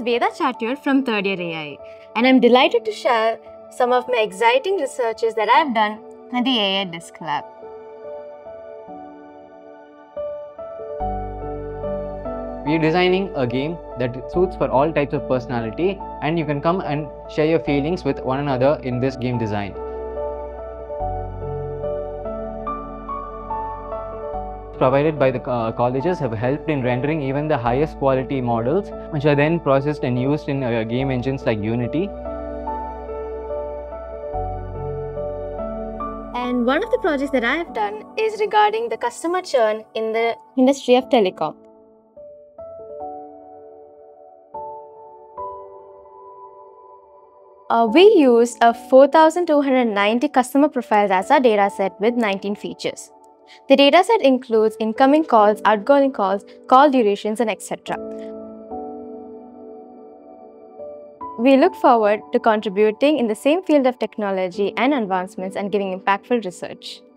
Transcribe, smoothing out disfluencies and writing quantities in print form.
is Veda Chatyar from 3rd Year AI, and I'm delighted to share some of my exciting researches that I've done at the AI Disc Lab. We're designing a game that suits for all types of personality, and you can come and share your feelings with one another in this game design. Provided by the colleges have helped in rendering even the highest quality models, which are then processed and used in game engines like Unity. And one of the projects that I have done is regarding the customer churn in the industry of telecom. We used a 4,290 customer profiles as our data set with 19 features. The dataset includes incoming calls, outgoing calls, call durations, and etc. We look forward to contributing in the same field of technology and advancements and giving impactful research.